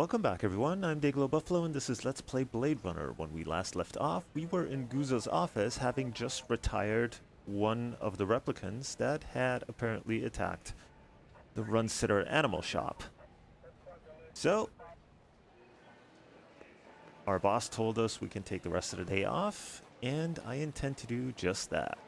Welcome back everyone, I'm Dayglo Buffalo and this is Let's Play Blade Runner. When we last left off, we were in Guza's office having just retired one of the replicants that had apparently attacked the Runciter Animal Shop. So, our boss told us we can take the rest of the day off, and I intend to do just that.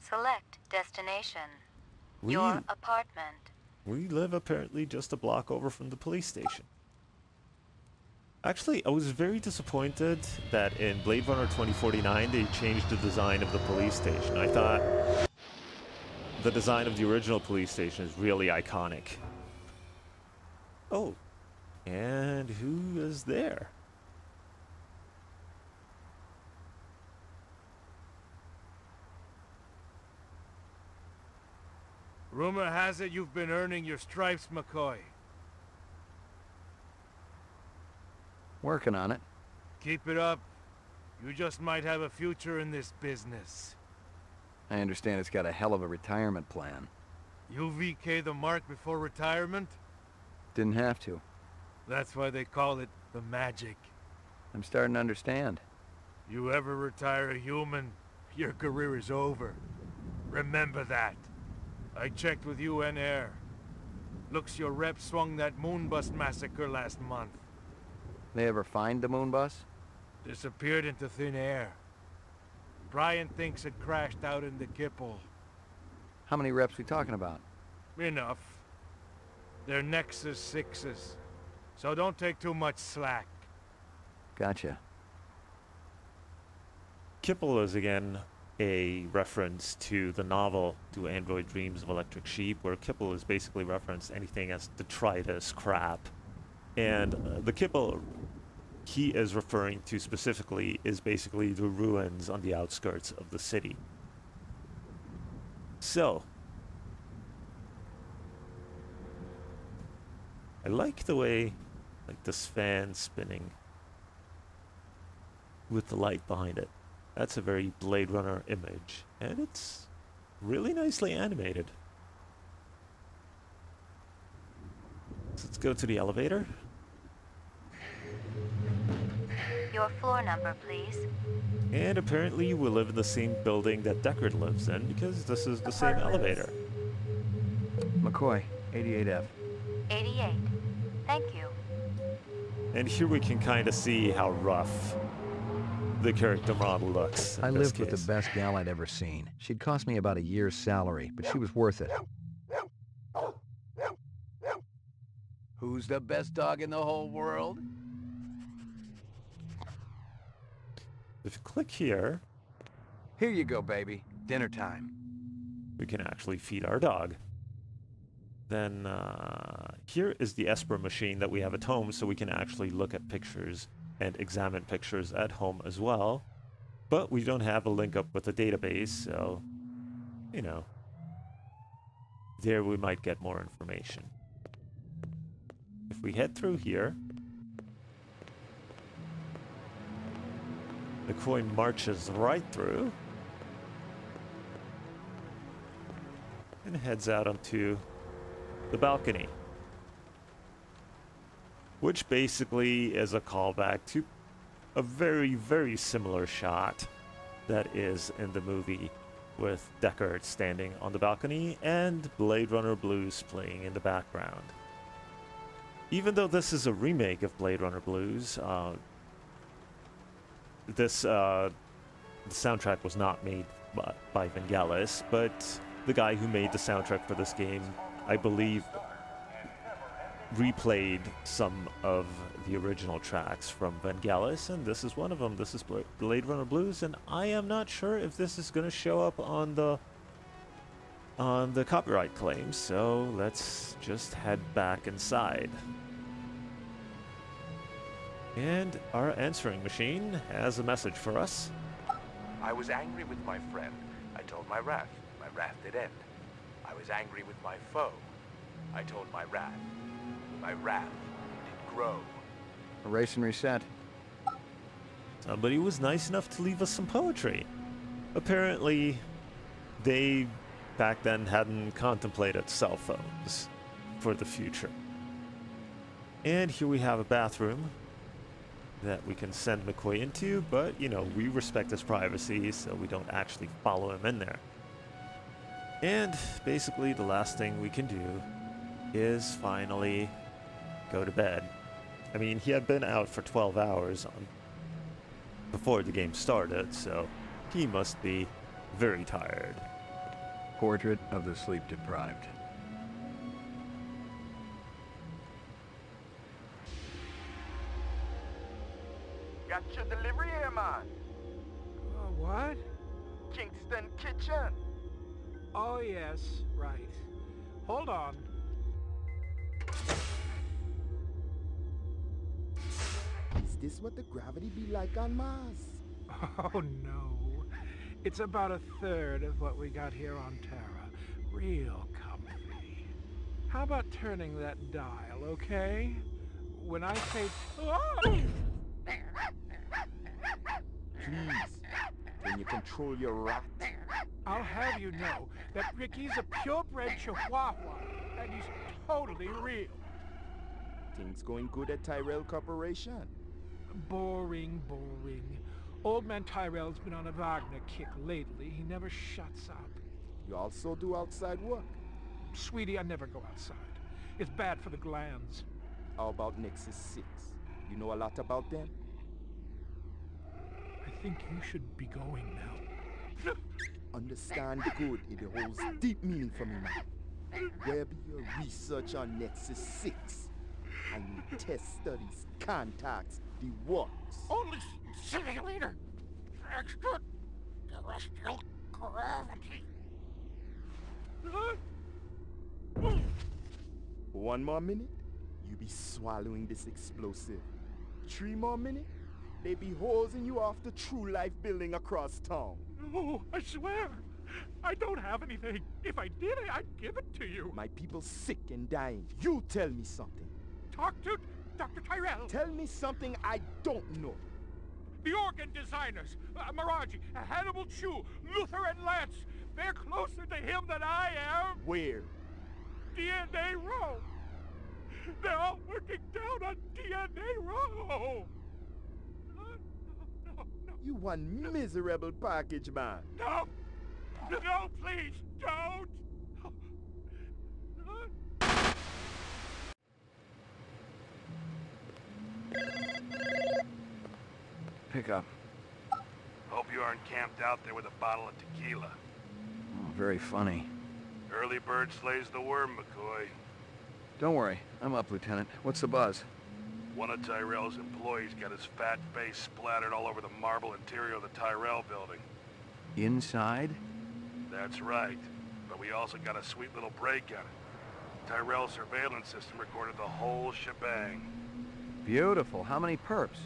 Select destination. Your apartment. We live apparently just a block over from the police station. Actually, I was very disappointed that in Blade Runner 2049 they changed the design of the police station. I thought the design of the original police station is really iconic. Oh, and who is there? Rumor has it you've been earning your stripes, McCoy. Working on it. Keep it up. You just might have a future in this business. I understand it's got a hell of a retirement plan. You VK the mark before retirement? Didn't have to. That's why they call it the magic. I'm starting to understand. You ever retire a human, your career is over. Remember that. I checked with UN Air. Looks your rep swung that Moonbus massacre last month. They ever find the Moonbus? Disappeared into thin air. Brian thinks it crashed out in the Kipple. How many reps we talking about? Enough. They're Nexus Sixes, so don't take too much slack. Gotcha. Kipple is again a reference to the novel Do Android Dreams of Electric Sheep, where Kipple is basically referenced anything as detritus, crap. And the Kipple he is referring to specifically is basically the ruins on the outskirts of the city. So, I like the way, like, this fan spinning with the light behind it. That's a very Blade Runner image, and it's really nicely animated. So let's go to the elevator. Your floor number, please. And apparently we live in the same building that Deckard lives in, because this is the same elevator. McCoy, 88F. 88. Thank you. And here we can kind of see how rough the character model looks. I lived with the best gal I'd ever seen. She'd cost me about a year's salary, but she was worth it. Who's the best dog in the whole world? If you click here... Here you go, baby. Dinner time. We can actually feed our dog. Then, here is the Esper machine that we have at home, so we can actually look at pictures and examine pictures at home as well, but we don't have a link up with the database, so, you know, there we might get more information. If we head through here, the coin marches right through and heads out onto the balcony, which basically is a callback to a very, very similar shot that is in the movie with Deckard standing on the balcony and Blade Runner Blues playing in the background. Even though this is a remake of Blade Runner Blues, the soundtrack was not made by Vangelis, but the guy who made the soundtrack for this game, I believe, replayed some of the original tracks from Vangelis, and this is one of them. This is Blade Runner Blues, and I am not sure if this is going to show up on the copyright claim, so let's just head back inside. And our answering machine has a message for us. I was angry with my friend. I told my wrath. My wrath did end. I was angry with my foe. I told my wrath. My wrath did grow. Erase and reset. Somebody was nice enough to leave us some poetry. Apparently, they back then hadn't contemplated cell phones for the future. And here we have a bathroom that we can send McCoy into, but, you know, we respect his privacy, so we don't actually follow him in there. And basically the last thing we can do is finally go to bed. I mean, he had been out for 12 hours before the game started, so he must be very tired. Portrait of the sleep deprived. Got your delivery here, man. What? Kingston Kitchen. Oh, yes, right. Hold on. Is this what the gravity be like on Mars? Oh, no. It's about a third of what we got here on Terra. Real comfy. How about turning that dial, okay? When I say... Oh! Please, can you control your rat? I'll have you know that Ricky's a purebred Chihuahua, and he's totally real. Things going good at Tyrell Corporation? Boring, boring. Old man Tyrell's been on a Wagner kick lately. He never shuts up. You also do outside work? Sweetie, I never go outside. It's bad for the glands. How about Nexus Sixes? You know a lot about them? I think you should be going now. Understand good, it holds deep meaning for me now. Where be your research on Nexus 6? I need test studies, contacts, the works. Only simulator! Extraterrestrial gravity! One more minute, you be swallowing this explosive. 3 more minutes, they be hosing you off the True Life building across town. No, I swear, I don't have anything. If I did, I'd give it to you. My people sick and dying. You tell me something. Talk to Dr. Tyrell. Tell me something I don't know. The organ designers, Maraji, Hannibal Chu, Luther and Lance, they're closer to him than I am. Where? DNA Row. They're all working down on DNA Row. You one miserable package, man. No! No, please, don't! Pick up. Hope you aren't camped out there with a bottle of tequila. Oh, very funny. Early bird slays the worm, McCoy. Don't worry. I'm up, Lieutenant. What's the buzz? One of Tyrell's employees got his fat face splattered all over the marble interior of the Tyrell building. Inside? That's right. But we also got a sweet little break on it. Tyrell's surveillance system recorded the whole shebang. Beautiful. How many perps?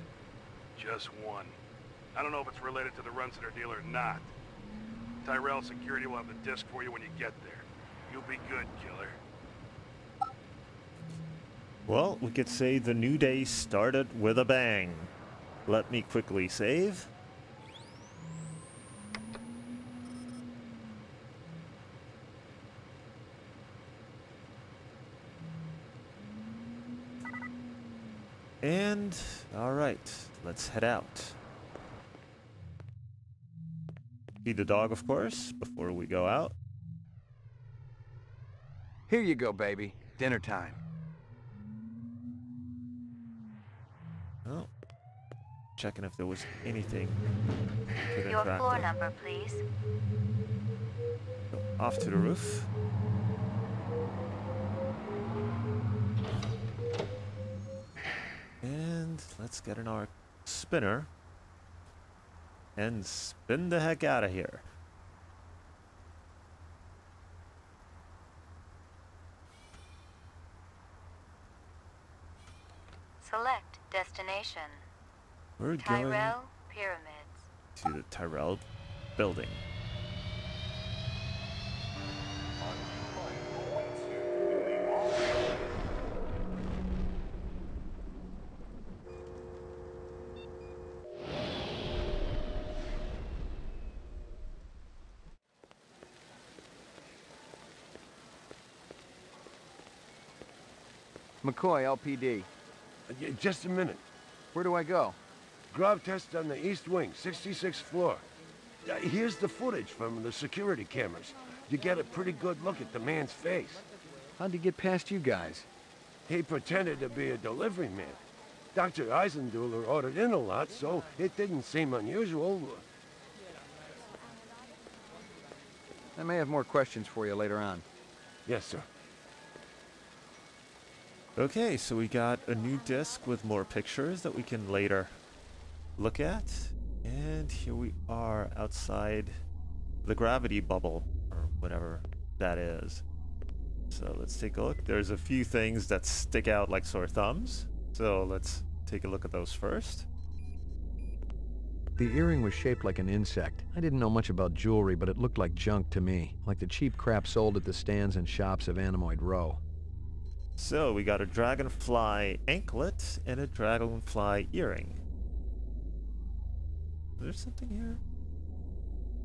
Just 1. I don't know if it's related to the Runciter deal or not. Tyrell security will have the disc for you when you get there. You'll be good, killer. Well, we could say the new day started with a bang. Let me quickly save. And, alright, let's head out. Feed the dog, of course, before we go out. Here you go, baby. Dinner time. Oh, checking if there was anything. Your floor number, please. So, off to the roof. And let's get in our spinner and spin the heck out of here. Select destination. We're Tyrell Pyramids. To the Tyrell building. McCoy, LPD. Just a minute. Where do I go? Grav test on the east wing, 66th floor. Here's the footage from the security cameras. You get a pretty good look at the man's face. How'd he get past you guys? He pretended to be a delivery man. Dr. Eisendoller ordered in a lot, so it didn't seem unusual. I may have more questions for you later on. Yes, sir. Okay, so we got a new disc with more pictures that we can later look at. And here we are outside the gravity bubble, or whatever that is. So let's take a look. There's a few things that stick out like sore thumbs. So let's take a look at those first. The earring was shaped like an insect. I didn't know much about jewelry, but it looked like junk to me, like the cheap crap sold at the stands and shops of Animoid Row. So we got a dragonfly anklet and a dragonfly earring. Is there something here?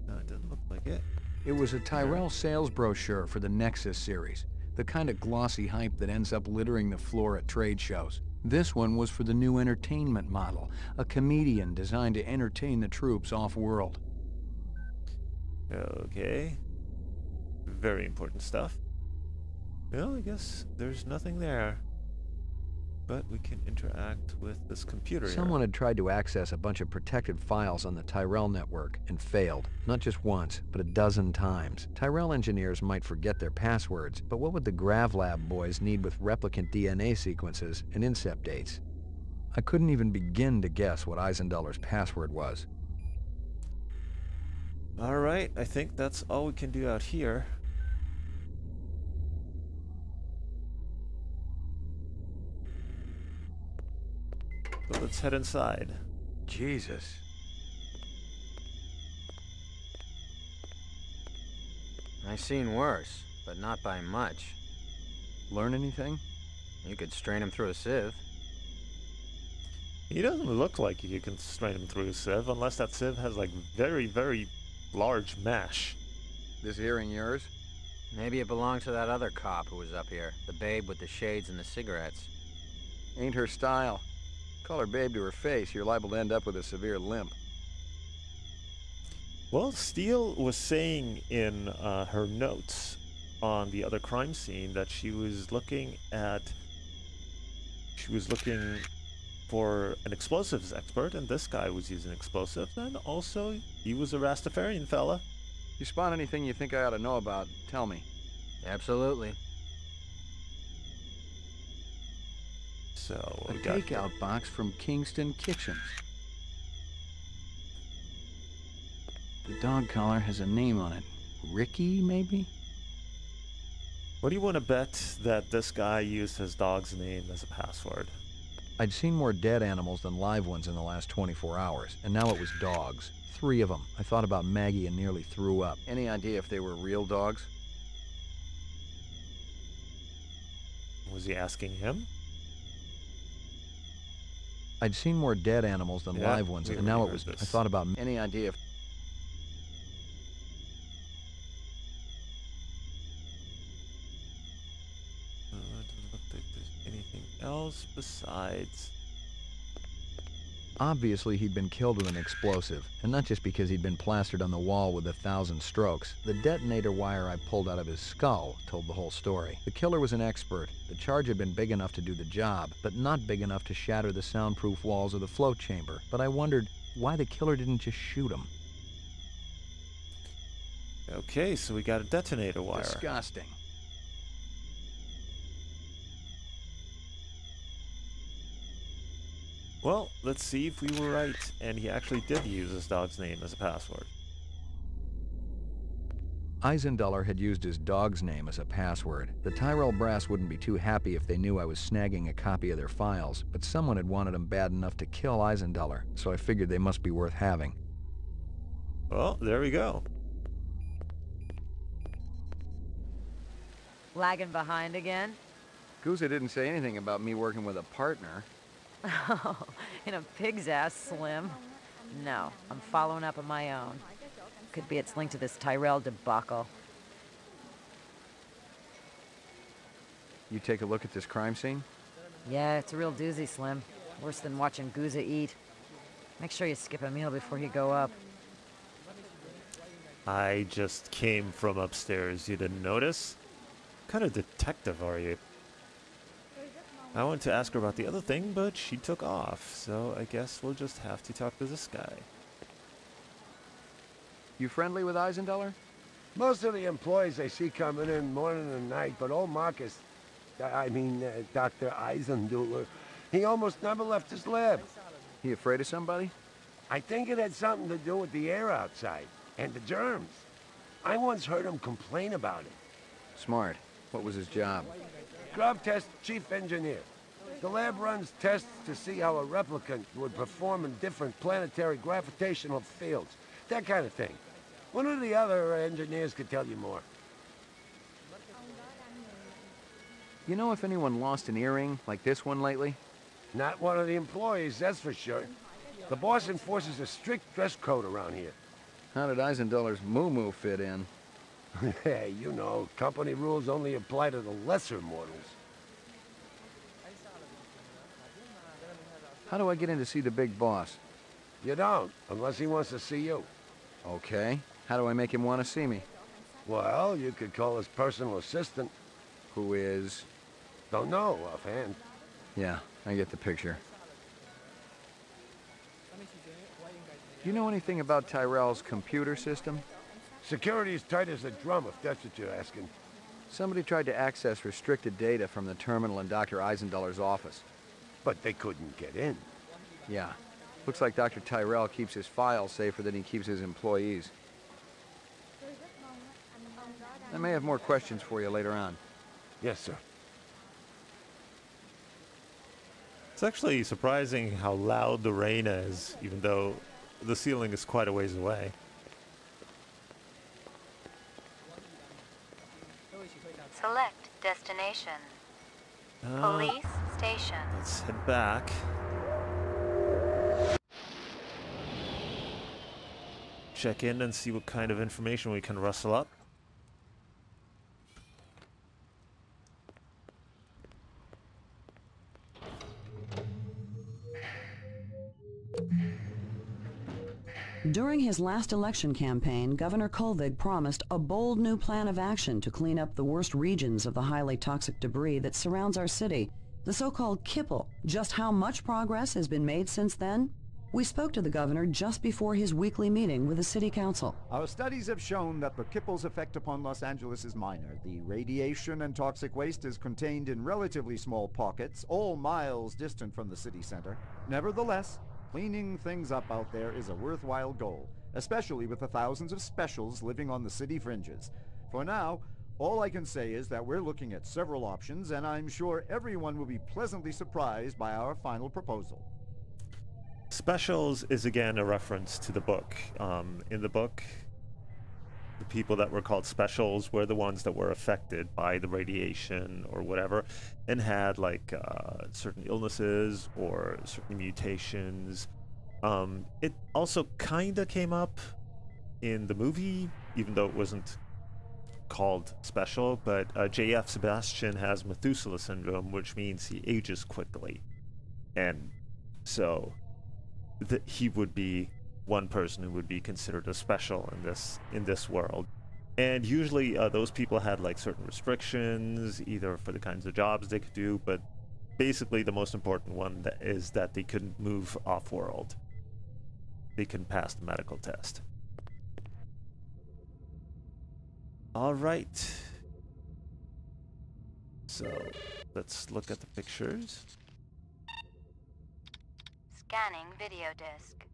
No, it doesn't look like it. It was a Tyrell sales brochure for the Nexus series, the kind of glossy hype that ends up littering the floor at trade shows. This one was for the new entertainment model, a comedian designed to entertain the troops off-world. Okay. Very important stuff. Well, I guess there's nothing there. But we can interact with this computer here. Someone had tried to access a bunch of protected files on the Tyrell network and failed. Not just once, but a dozen times. Tyrell engineers might forget their passwords, but what would the GravLab boys need with replicant DNA sequences and incept dates? I couldn't even begin to guess what Eisendoller's password was. Alright, I think that's all we can do out here. But let's head inside. Jesus. I seen worse, but not by much. Learn anything? You could strain him through a sieve. He doesn't look like you can strain him through a sieve, unless that sieve has like very, very large mash. This earring yours? Maybe it belonged to that other cop who was up here, the babe with the shades and the cigarettes. Ain't her style. Call her babe to her face, you're liable to end up with a severe limp. Well, Steele was saying in her notes on the other crime scene that she was looking for an explosives expert, and this guy was using explosives, and also he was a Rastafarian fella. You spot anything you think I ought to know about, tell me. Absolutely. So, a takeout box from Kingston Kitchens. The dog collar has a name on it. Ricky, maybe? What do you want to bet that this guy used his dog's name as a password? I'd seen more dead animals than live ones in the last 24 hours, and now it was dogs. 3 of them. I thought about Maggie and nearly threw up. Any idea if they were real dogs? Was he asking him? I'd seen more dead animals than live ones, and now it was... I thought about... Any idea if... I don't look like there's anything else besides... Obviously, he'd been killed with an explosive, and not just because he'd been plastered on the wall with 1,000 strokes. The detonator wire I pulled out of his skull told the whole story. The killer was an expert. The charge had been big enough to do the job, but not big enough to shatter the soundproof walls of the float chamber. But I wondered why the killer didn't just shoot him. Okay, so we got a detonator wire. Disgusting. Well, let's see if we were right, and he actually did use his dog's name as a password. Eisendoller had used his dog's name as a password. The Tyrell brass wouldn't be too happy if they knew I was snagging a copy of their files, but someone had wanted them bad enough to kill Eisendoller, so I figured they must be worth having. Well, there we go. Lagging behind again? Guza didn't say anything about me working with a partner. Oh, in a pig's ass, Slim. No, I'm following up on my own. Could be it's linked to this Tyrell debacle. You take a look at this crime scene? Yeah, it's a real doozy, Slim. Worse than watching Guza eat. Make sure you skip a meal before you go up. I just came from upstairs. You didn't notice? What kind of detective are you? I wanted to ask her about the other thing, but she took off, so I guess we'll just have to talk to this guy. You friendly with Eisendoller? Most of the employees I see coming in morning and night, but old Marcus, Dr. Eisendoller, he almost never left his lab. He afraid of somebody? I think it had something to do with the air outside, and the germs. I once heard him complain about it. Smart. What was his job? Grub test chief engineer. The lab runs tests to see how a replicant would perform in different planetary gravitational fields. That kind of thing. One of the other engineers could tell you more. You know if anyone lost an earring like this one lately? Not one of the employees, that's for sure. The boss enforces a strict dress code around here. How did Eisendoller's moo-moo fit in? Yeah, you know, company rules only apply to the lesser mortals. How do I get in to see the big boss? You don't, unless he wants to see you. Okay. How do I make him want to see me? Well, you could call his personal assistant. Who is? Don't know, offhand. Yeah, I get the picture. Do you know anything about Tyrell's computer system? Security is tight as a drum, if that's what you're asking. Somebody tried to access restricted data from the terminal in Dr. Eisendoller's office. But they couldn't get in. Yeah. Looks like Dr. Tyrell keeps his files safer than he keeps his employees. I may have more questions for you later on. Yes, sir. It's actually surprising how loud the rain is, even though the ceiling is quite a ways away. Select destination. Police station. Let's head back. Check in and see what kind of information we can rustle up. During his last election campaign, Governor Colvig promised a bold new plan of action to clean up the worst regions of the highly toxic debris that surrounds our city, the so-called Kipple. Just how much progress has been made since then? We spoke to the governor just before his weekly meeting with the city council. Our studies have shown that the Kipple's effect upon Los Angeles is minor. The radiation and toxic waste is contained in relatively small pockets, all miles distant from the city center. Nevertheless, cleaning things up out there is a worthwhile goal, especially with the thousands of specials living on the city fringes. For now, all I can say is that we're looking at several options, and I'm sure everyone will be pleasantly surprised by our final proposal. Specials is again a reference to the book. In the book, the people that were called specials were the ones that were affected by the radiation or whatever and had like certain illnesses or certain mutations. It also kind of came up in the movie, even though it wasn't called special, but J.F. Sebastian has Methuselah syndrome, which means he ages quickly. And so that he would be one person who would be considered a special in this world. And usually those people had like certain restrictions, either for the kinds of jobs they could do, but basically the most important one is that they couldn't move off-world. They couldn't pass the medical test. All right. So let's look at the pictures. Scanning video disc.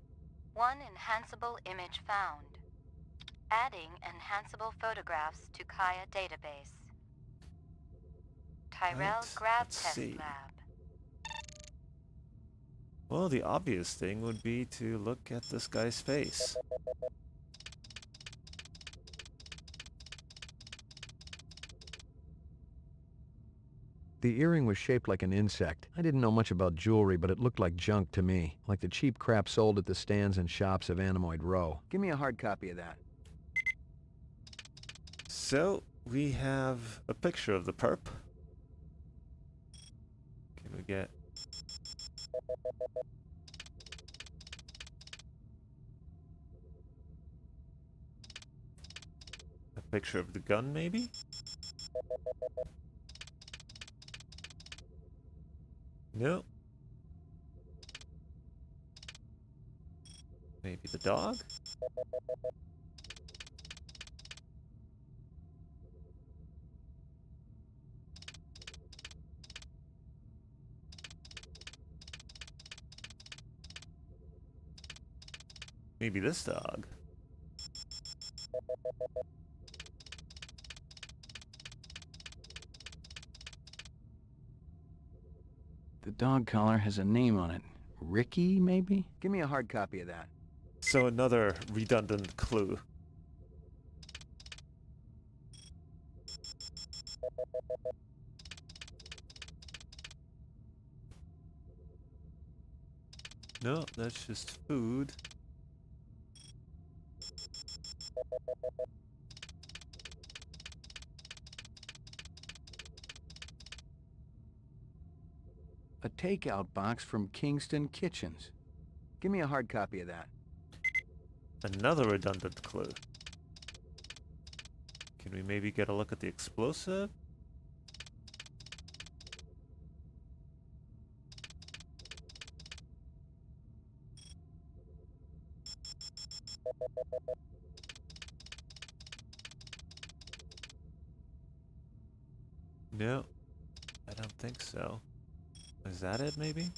One enhanceable image found. Adding enhanceable photographs to Kaya database. Tyrell Grab Test Lab. Well, the obvious thing would be to look at this guy's face. The earring was shaped like an insect. I didn't know much about jewelry, but it looked like junk to me. Like the cheap crap sold at the stands and shops of Animoid Row. Give me a hard copy of that. So, we have a picture of the perp. Can we get. A picture of the gun, maybe? No. Maybe the dog? Maybe this dog. The dog collar has a name on it. Ricky, maybe? Give me a hard copy of that. So another redundant clue. No, that's just food. A takeout box from Kingston Kitchens. Give me a hard copy of that. Another redundant clue. Can we maybe get a look at the explosive? No, I don't think so. Is that it, maybe?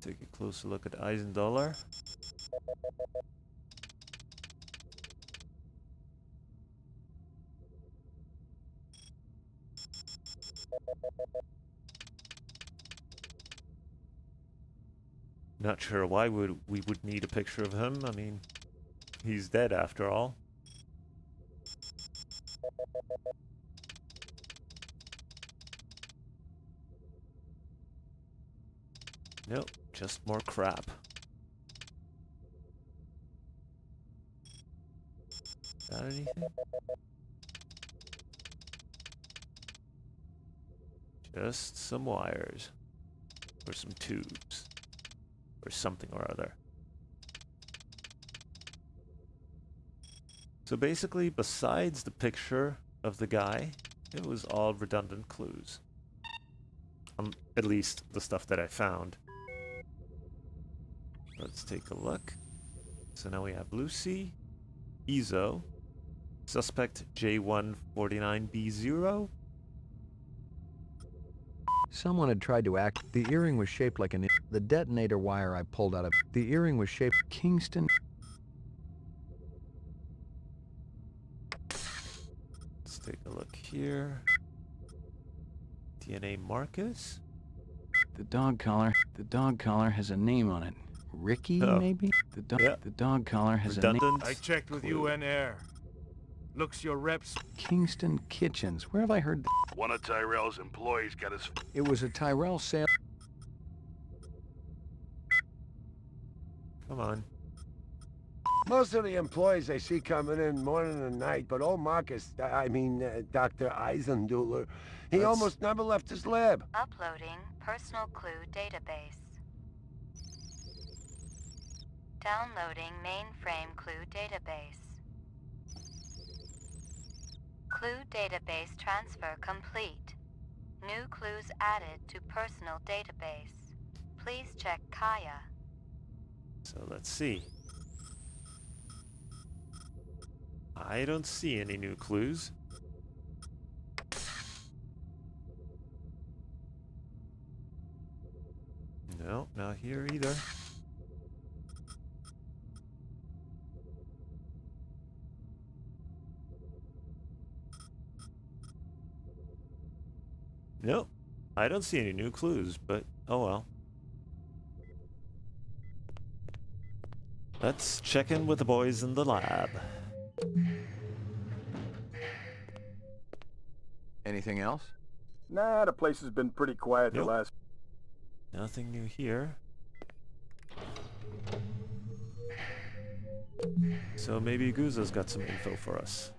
Take a closer look at Eisendoller. Not sure why we would need a picture of him. I mean, he's dead after all. Nope, just more crap. Got anything? Just some wires. Or some tubes. Or something or other. So basically, besides the picture of the guy, it was all redundant clues. At least the stuff that I found. Let's take a look. So now we have Lucy, Ezo, suspect J149B0. Someone had tried to act. The earring was shaped like an. The detonator wire I pulled out of. The earring was shaped. Kingston. Let's take a look here. DNA Marcus. The dog collar. The dog collar has a name on it. Ricky, maybe? The dog collar has redundant. A name. I checked with UN Air. Looks your reps. Kingston Kitchens. Where have I heard that? One of Tyrell's employees got his. It was a Tyrell sale. Come on. Most of the employees I see coming in morning and night, but old Marcus, Dr. Eisendoller, he almost never left his lab. Uploading personal clue database. Downloading mainframe clue database. Clue database transfer complete. New clues added to personal database. Please check Kaya. So let's see. I don't see any new clues. No, not here either. Nope, I don't see any new clues, but oh well. Let's check in with the boys in the lab. Anything else? Nah, the place has been pretty quiet the last... Nothing new here. So maybe Guza's got some info for us.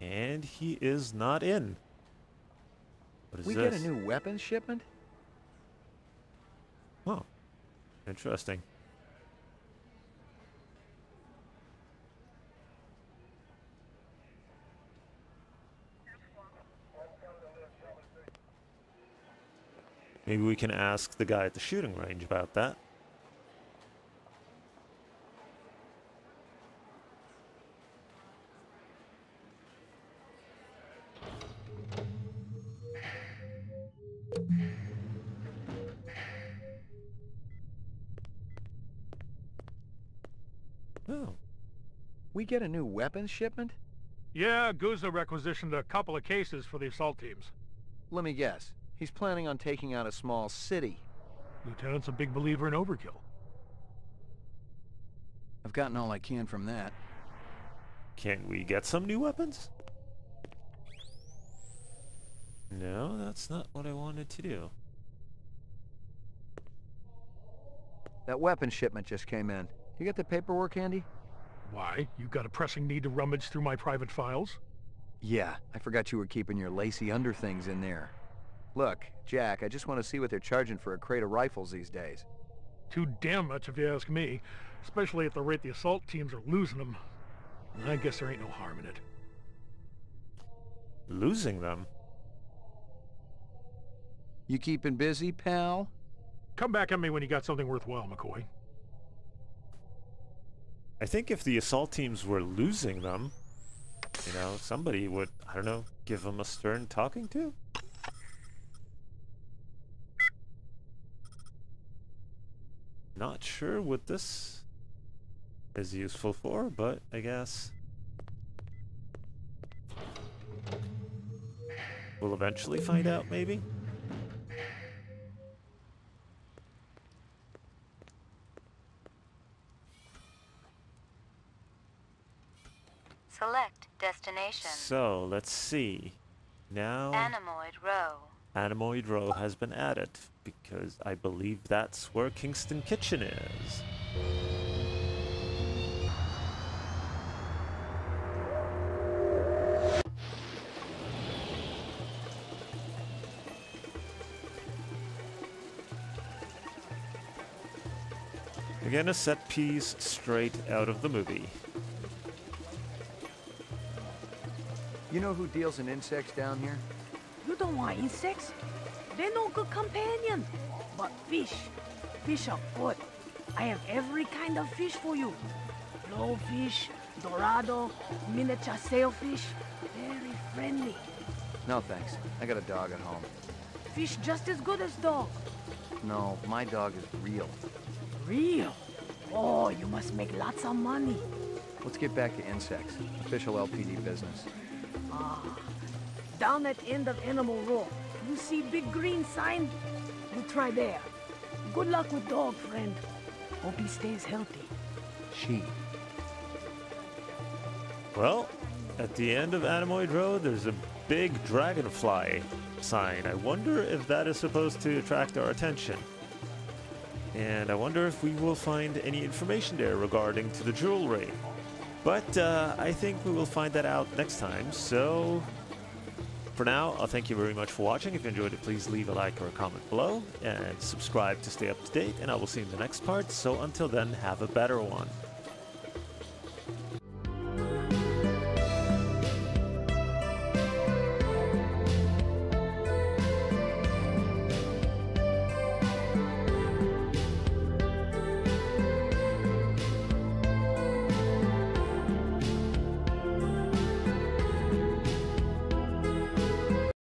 And he is not in. What is this? We get a new weapons shipment? Oh. Interesting. Maybe we can ask the guy at the shooting range about that. Oh. We get a new weapons shipment? Yeah, Guza requisitioned a couple of cases for the assault teams. Let me guess. He's planning on taking out a small city. Lieutenant's a big believer in overkill. I've gotten all I can from that. Can we get some new weapons? No, that's not what I wanted to do. That weapon shipment just came in. You got the paperwork handy? Why? You got a pressing need to rummage through my private files? Yeah, I forgot you were keeping your lacy underthings in there. Look, Jack, I just want to see what they're charging for a crate of rifles these days. Too damn much if you ask me, especially at the rate the assault teams are losing them. I guess there ain't no harm in it. Losing them? You keeping busy, pal? Come back at me when you got something worthwhile, McCoy. I think if the assault teams were losing them, you know, somebody would, I don't know, give them a stern talking to? Not sure what this is useful for, but I guess we'll eventually find out, maybe? Select destination. So, let's see. Now... Animoid Row. Animoid Row has been added, because I believe that's where Kingston Kitchen is. Again, a set piece straight out of the movie. You know who deals in insects down here? You don't want insects? They're no good companion. But fish. Fish are good. I have every kind of fish for you. Blowfish, dorado, miniature sailfish. Very friendly. No thanks. I got a dog at home. Fish just as good as dog. No, my dog is real. Real? Oh, you must make lots of money. Let's get back to insects. Official LPD business. Ah. Down at end of Animal Row. You see big green sign? You try there. Good luck with dog, friend. Hope he stays healthy. Sheep. Well, at the end of Animoid Road, there's a big dragonfly sign. I wonder if that is supposed to attract our attention. And I wonder if we will find any information there regarding to the jewelry. But I think we will find that out next time, so... For now, I'll thank you very much for watching. If you enjoyed it, please leave a like or a comment below, and subscribe to stay up to date, and I will see you in the next part. So until then, have a better one.